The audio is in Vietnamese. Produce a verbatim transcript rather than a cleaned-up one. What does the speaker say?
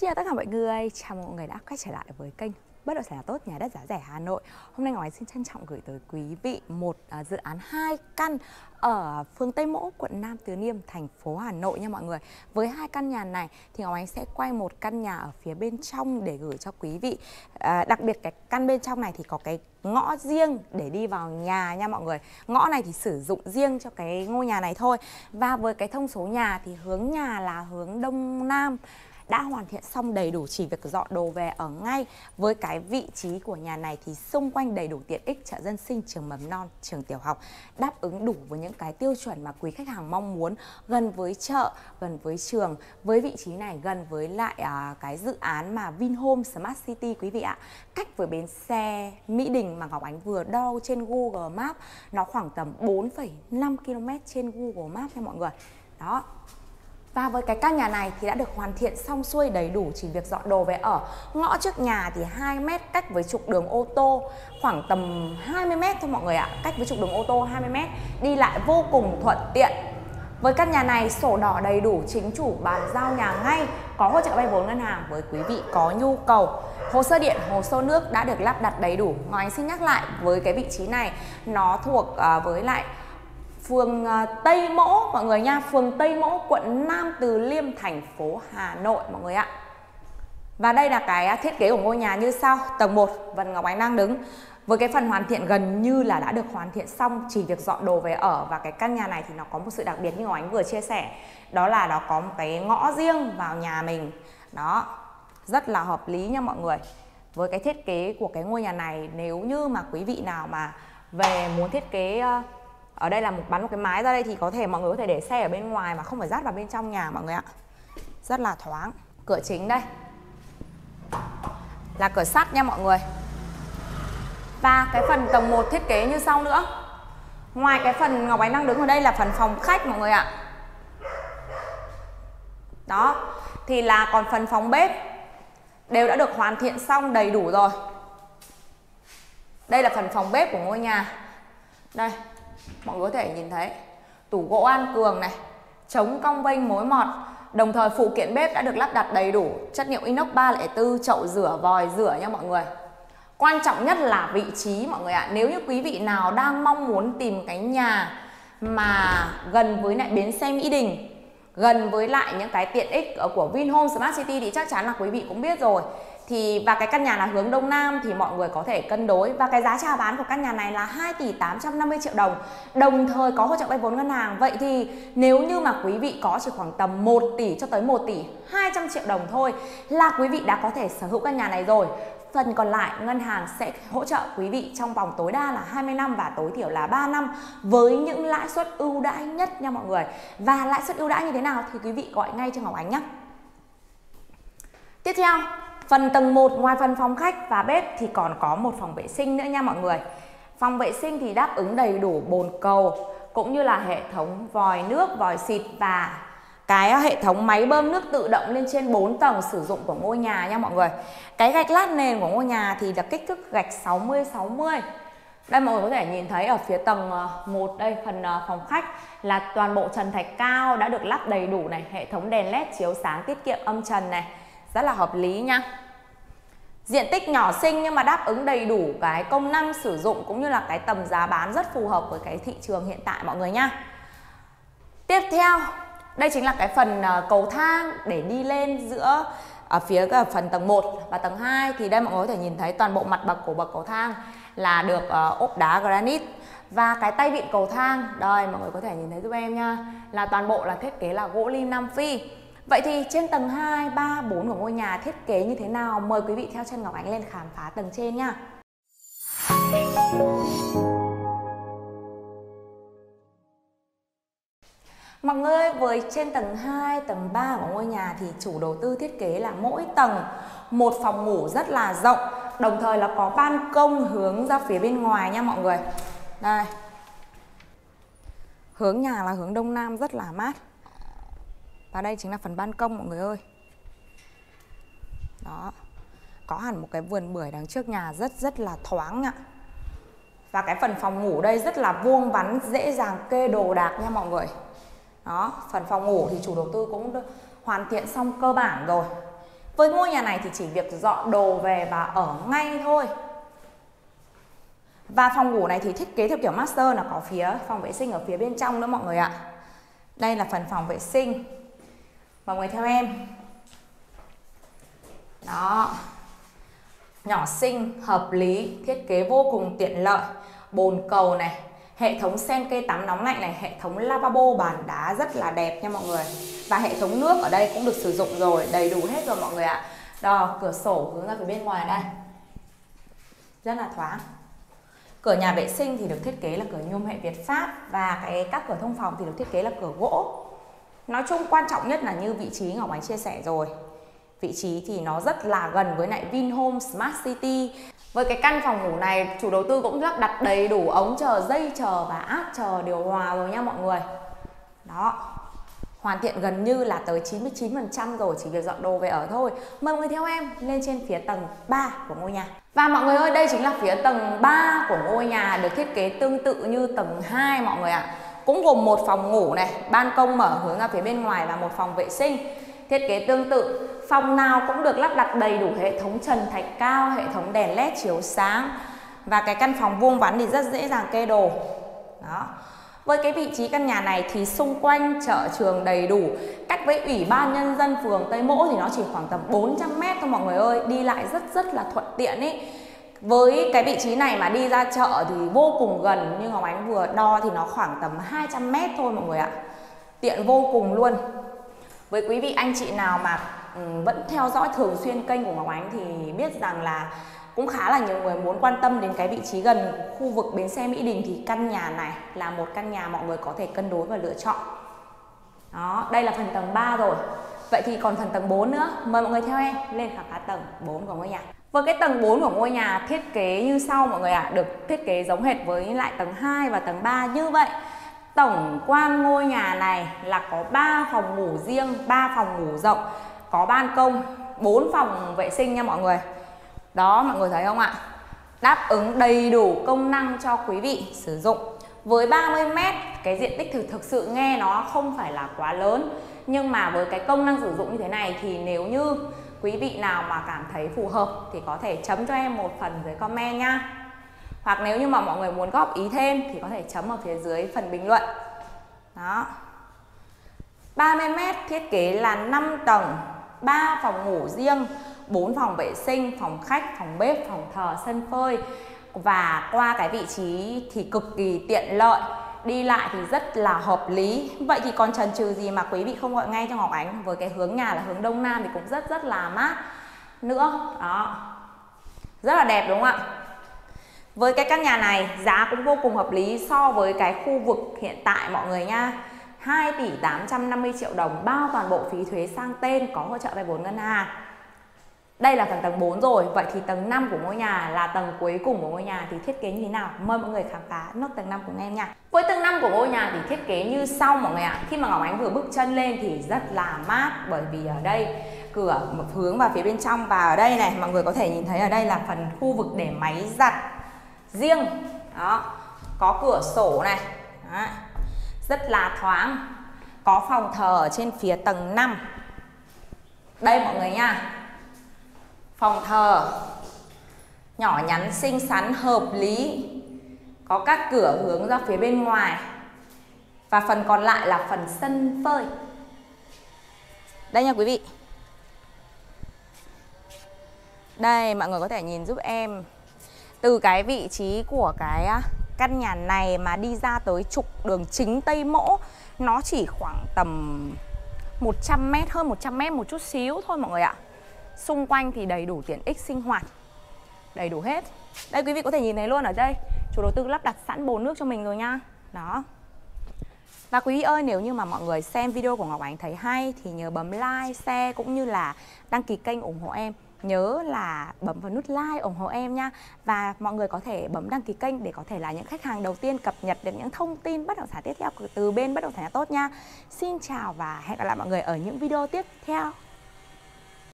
Xin chào tất cả mọi người, chào mừng mọi người đã quay trở lại với kênh Bất động sản là tốt, nhà đất giá rẻ Hà Nội. Hôm nay Ngọc Ánh xin trân trọng gửi tới quý vị một uh, dự án hai căn ở phường Tây Mỗ, quận Nam Từ Liêm, thành phố Hà Nội nha mọi người. Với hai căn nhà này thì Ngọc Ánh sẽ quay một căn nhà ở phía bên trong để gửi cho quý vị. À, đặc biệt cái căn bên trong này thì có cái ngõ riêng để đi vào nhà nha mọi người. Ngõ này thì sử dụng riêng cho cái ngôi nhà này thôi. Và với cái thông số nhà thì hướng nhà là hướng Đông Nam, đã hoàn thiện xong đầy đủ, chỉ việc dọn đồ về ở ngay. Với cái vị trí của nhà này thì xung quanh đầy đủ tiện ích, chợ dân sinh, trường mầm non, trường tiểu học, đáp ứng đủ với những cái tiêu chuẩn mà quý khách hàng mong muốn, gần với chợ, gần với trường. Với vị trí này gần với lại à, cái dự án mà Vinhomes Smart City quý vị ạ, cách với bến xe Mỹ Đình mà Ngọc Ánh vừa đo trên Google Maps nó khoảng tầm bốn phẩy năm ki lô mét trên Google Maps nha mọi người. Đó. Và với cái căn nhà này thì đã được hoàn thiện xong xuôi đầy đủ, chỉ việc dọn đồ về ở. Ngõ trước nhà thì hai mét, cách với trục đường ô tô khoảng tầm hai mươi mét thôi mọi người ạ. Cách với trục đường ô tô hai mươi mét, đi lại vô cùng thuận tiện. Với căn nhà này sổ đỏ đầy đủ, chính chủ bàn giao nhà ngay, có hỗ trợ vay vốn ngân hàng với quý vị có nhu cầu. Hồ sơ điện, hồ sơ nước đã được lắp đặt đầy đủ. Ngọc Ánh xin nhắc lại với cái vị trí này nó thuộc uh, với lại phường Tây Mỗ mọi người nha, phường Tây Mỗ, quận Nam Từ Liêm, thành phố Hà Nội mọi người ạ. Và đây là cái thiết kế của ngôi nhà như sau. Tầng một, Vân Ngọc Ánh đang đứng. Với cái phần hoàn thiện gần như là đã được hoàn thiện xong, chỉ việc dọn đồ về ở. Và cái căn nhà này thì nó có một sự đặc biệt như Ngọc Ánh vừa chia sẻ, đó là nó có một cái ngõ riêng vào nhà mình. Đó, rất là hợp lý nha mọi người. Với cái thiết kế của cái ngôi nhà này, nếu như mà quý vị nào mà về muốn thiết kế, ở đây là một bắn một cái mái ra đây thì có thể mọi người có thể để xe ở bên ngoài mà không phải dắt vào bên trong nhà mọi người ạ. Rất là thoáng. Cửa chính đây là cửa sắt nha mọi người. Và cái phần tầng một thiết kế như sau nữa. Ngoài cái phần Ngọc Ánh đang đứng ở đây là phần phòng khách mọi người ạ. Đó, thì là còn phần phòng bếp đều đã được hoàn thiện xong đầy đủ rồi. Đây là phần phòng bếp của ngôi nhà. Đây, mọi người có thể nhìn thấy tủ gỗ An Cường này, chống cong vênh mối mọt. Đồng thời phụ kiện bếp đã được lắp đặt đầy đủ, chất liệu inox ba không bốn, chậu rửa, vòi rửa nha mọi người. Quan trọng nhất là vị trí mọi người ạ. Nếu như quý vị nào đang mong muốn tìm cái nhà mà gần với lại bến xe Mỹ Đình, gần với lại những cái tiện ích của Vinhomes Smart City thì chắc chắn là quý vị cũng biết rồi. Thì và cái căn nhà là hướng Đông Nam thì mọi người có thể cân đối. Và cái giá chào bán của căn nhà này là hai tỷ tám trăm năm mươi triệu đồng, đồng thời có hỗ trợ vay vốn ngân hàng. Vậy thì nếu như mà quý vị có chỉ khoảng tầm một tỷ cho tới một tỷ hai trăm triệu đồng thôi là quý vị đã có thể sở hữu căn nhà này rồi. Phần còn lại ngân hàng sẽ hỗ trợ quý vị trong vòng tối đa là hai mươi năm và tối thiểu là ba năm với những lãi suất ưu đãi nhất nha mọi người. Và lãi suất ưu đãi như thế nào thì quý vị gọi ngay cho Ngọc Ánh nhé. Tiếp theo, phần tầng một ngoài phần phòng khách và bếp thì còn có một phòng vệ sinh nữa nha mọi người. Phòng vệ sinh thì đáp ứng đầy đủ bồn cầu cũng như là hệ thống vòi nước, vòi xịt và cái hệ thống máy bơm nước tự động lên trên bốn tầng sử dụng của ngôi nhà nha mọi người. Cái gạch lát nền của ngôi nhà thì là kích thước gạch sáu mươi sáu mươi. Đây mọi người có thể nhìn thấy ở phía tầng một đây, phần phòng khách là toàn bộ trần thạch cao đã được lắp đầy đủ này, hệ thống đèn led chiếu sáng tiết kiệm âm trần này, rất là hợp lý nha. Diện tích nhỏ xinh nhưng mà đáp ứng đầy đủ cái công năng sử dụng cũng như là cái tầm giá bán rất phù hợp với cái thị trường hiện tại mọi người nha. Tiếp theo, đây chính là cái phần cầu thang để đi lên giữa ở phía phần tầng một và tầng hai. Thì đây mọi người có thể nhìn thấy toàn bộ mặt bậc của bậc cầu thang là được ốp đá granite. Và cái tay vịn cầu thang, đây mọi người có thể nhìn thấy giúp em nha, là toàn bộ là thiết kế là gỗ lim Nam Phi. Vậy thì trên tầng hai, ba, bốn của ngôi nhà thiết kế như thế nào? Mời quý vị theo chân Ngọc Ánh lên khám phá tầng trên nha. Mọi người, với trên tầng hai, tầng ba của ngôi nhà thì chủ đầu tư thiết kế là mỗi tầng một phòng ngủ rất là rộng. Đồng thời là có ban công hướng ra phía bên ngoài nha mọi người. Đây, hướng nhà là hướng Đông Nam rất là mát. Và đây chính là phần ban công mọi người ơi. Đó, có hẳn một cái vườn bưởi đằng trước nhà rất rất là thoáng ạ. Và cái phần phòng ngủ đây rất là vuông vắn, dễ dàng kê đồ đạc nha mọi người. Đó, phần phòng ngủ thì chủ đầu tư cũng hoàn thiện xong cơ bản rồi. Với ngôi nhà này thì chỉ việc dọn đồ về và ở ngay thôi. Và phòng ngủ này thì thiết kế theo kiểu master, là có phía phòng vệ sinh ở phía bên trong nữa mọi người ạ. Đây là phần phòng vệ sinh. Mọi người theo em. Đó. Nhỏ xinh, hợp lý, thiết kế vô cùng tiện lợi. Bồn cầu này, hệ thống sen kê tắm nóng lạnh này, hệ thống lavabo bàn đá rất là đẹp nha mọi người. Và hệ thống nước ở đây cũng được sử dụng rồi, đầy đủ hết rồi mọi người ạ. Đó, cửa sổ hướng ra phía bên ngoài đây. Rất là thoáng. Cửa nhà vệ sinh thì được thiết kế là cửa nhôm hệ Việt Pháp, và cái các cửa thông phòng thì được thiết kế là cửa gỗ. Nói chung quan trọng nhất là như vị trí Ngọc Ánh chia sẻ rồi. Vị trí thì nó rất là gần với lại Vinhomes Smart City. Với cái căn phòng ngủ này, chủ đầu tư cũng lắp đặt đầy đủ ống chờ, dây chờ và áp chờ điều hòa rồi nha mọi người. Đó. Hoàn thiện gần như là tới chín mươi chín phần trăm rồi, chỉ việc dọn đồ về ở thôi. Mời mọi người theo em lên trên phía tầng ba của ngôi nhà. Và mọi người ơi, đây chính là phía tầng ba của ngôi nhà, được thiết kế tương tự như tầng hai mọi người ạ. À. Cũng gồm một phòng ngủ này, ban công mở hướng ra phía bên ngoài và một phòng vệ sinh. Thiết kế tương tự, phòng nào cũng được lắp đặt đầy đủ hệ thống trần thạch cao, hệ thống đèn led chiếu sáng. Và cái căn phòng vuông vắn thì rất dễ dàng kê đồ. Đó. Với cái vị trí căn nhà này thì xung quanh chợ trường đầy đủ. Cách với Ủy ban nhân dân phường Tây Mỗ thì nó chỉ khoảng tầm bốn trăm mét thôi mọi người ơi. Đi lại rất rất là thuận tiện ý. Với cái vị trí này mà đi ra chợ thì vô cùng gần. Như Ngọc Ánh vừa đo thì nó khoảng tầm hai trăm mét thôi mọi người ạ. Tiện vô cùng luôn. Với quý vị anh chị nào mà vẫn theo dõi thường xuyên kênh của Ngọc Ánh thì biết rằng là cũng khá là nhiều người muốn quan tâm đến cái vị trí gần khu vực bến xe Mỹ Đình, thì căn nhà này là một căn nhà mọi người có thể cân đối và lựa chọn. Đó, đây là phần tầng ba rồi. Vậy thì còn phần tầng bốn nữa, mời mọi người theo em lên khám phá tầng bốn của ngôi nhà. Với cái tầng bốn của ngôi nhà thiết kế như sau mọi người ạ, à, được thiết kế giống hệt với lại tầng hai và tầng ba như vậy. Tổng quan ngôi nhà này là có ba phòng ngủ riêng, ba phòng ngủ rộng, có ban công, bốn phòng vệ sinh nha mọi người. Đó, mọi người thấy không ạ? Đáp ứng đầy đủ công năng cho quý vị sử dụng. Với ba mươi mét, cái diện tích thực thực sự nghe nó không phải là quá lớn. Nhưng mà với cái công năng sử dụng như thế này thì nếu như quý vị nào mà cảm thấy phù hợp thì có thể chấm cho em một phần dưới comment nha. Hoặc nếu như mà mọi người muốn góp ý thêm thì có thể chấm ở phía dưới phần bình luận. Đó. ba mươi mét, thiết kế là năm tầng, ba phòng ngủ riêng, bốn phòng vệ sinh, phòng khách, phòng bếp, phòng thờ, sân phơi. Và qua cái vị trí thì cực kỳ tiện lợi, đi lại thì rất là hợp lý. Vậy thì còn chần chừ gì mà quý vị không gọi ngay cho Ngọc Ánh? Với cái hướng nhà là hướng Đông Nam thì cũng rất rất là mát nữa. Đó, rất là đẹp đúng không ạ? Với cái căn nhà này giá cũng vô cùng hợp lý so với cái khu vực hiện tại mọi người nha. Hai tỷ tám trăm năm mươi triệu đồng bao toàn bộ phí thuế sang tên, có hỗ trợ vay vốn ngân hàng. Đây là phần tầng bốn rồi, vậy thì tầng năm của ngôi nhà là tầng cuối cùng của ngôi nhà thì thiết kế như thế nào? Mời mọi người khám phá nốt tầng năm của em nha. Với tầng năm của ngôi nhà thì thiết kế như sau mọi người ạ. Khi mà Ngọc Ánh vừa bước chân lên thì rất là mát, bởi vì ở đây cửa một hướng vào phía bên trong, và ở đây này mọi người có thể nhìn thấy ở đây là phần khu vực để máy giặt riêng. Đó, có cửa sổ này. Đó, rất là thoáng. Có phòng thờ ở trên phía tầng năm. Đây mọi người nha. Phòng thờ nhỏ nhắn xinh xắn hợp lý, có các cửa hướng ra phía bên ngoài. Và phần còn lại là phần sân phơi. Đây nha quý vị. Đây mọi người có thể nhìn giúp em. Từ cái vị trí của cái căn nhà này mà đi ra tới trục đường chính Tây Mỗ, nó chỉ khoảng tầm một trăm mét, hơn một trăm mét một chút xíu thôi mọi người ạ. Xung quanh thì đầy đủ tiện ích sinh hoạt, đầy đủ hết. Đây quý vị có thể nhìn thấy luôn, ở đây chủ đầu tư lắp đặt sẵn bồn nước cho mình rồi nha. Đó. Và quý vị ơi, nếu như mà mọi người xem video của Ngọc Ánh thấy hay thì nhớ bấm like, share cũng như là đăng ký kênh ủng hộ em. Nhớ là bấm vào nút like ủng hộ em nha. Và mọi người có thể bấm đăng ký kênh để có thể là những khách hàng đầu tiên cập nhật được những thông tin bất động sản tiếp theo từ bên Bất Động Sản Nhà Tốt nha. Xin chào và hẹn gặp lại mọi người ở những video tiếp theo.